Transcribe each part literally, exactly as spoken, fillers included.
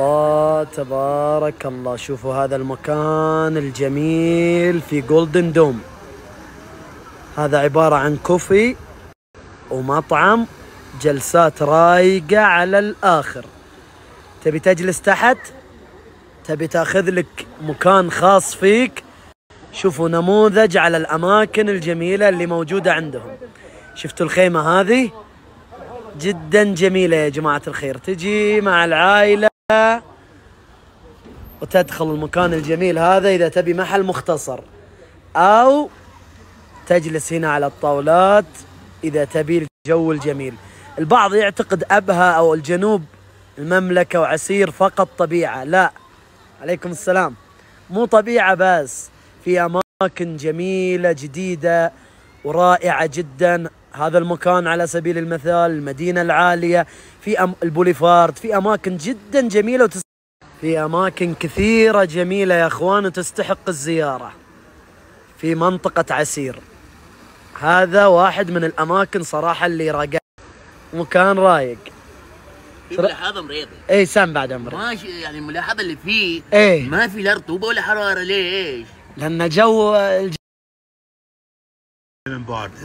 الله تبارك الله. شوفوا هذا المكان الجميل في جولدن دوم. هذا عبارة عن كوفي ومطعم، جلسات رايقة على الآخر. تبي تجلس تحت، تبي تاخذ لك مكان خاص فيك. شوفوا نموذج على الأماكن الجميلة اللي موجودة عندهم. شفتوا الخيمة هذه جدا جميلة يا جماعة الخير، تجي مع العائلة وتدخل المكان الجميل هذا إذا تبي محل مختصر، أو تجلس هنا على الطاولات إذا تبي الجو الجميل. البعض يعتقد أبها أو الجنوب المملكة وعسير فقط طبيعة، لا، عليكم السلام، مو طبيعة بس، في أماكن جميلة جديدة ورائعة جدا. هذا المكان على سبيل المثال المدينة العالية، في أم البوليفارد، في أماكن جدا جميلة وتست... في أماكن كثيرة جميلة يا أخوان وتستحق الزيارة في منطقة عسير. هذا واحد من الأماكن صراحة اللي راقع، مكان رايق. ملاحظة مريضة. إيه سام بعد عمري. ماشي يعني الملاحظة اللي فيه إيه؟ ما في لا رطوبة ولا حرارة. ليش؟ لأن جو الج...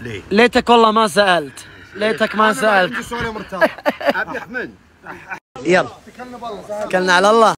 ليه؟ ليتك والله ما سألت، ليتك ما سألت. أبي أحمد. يلا. توكلنا على الله.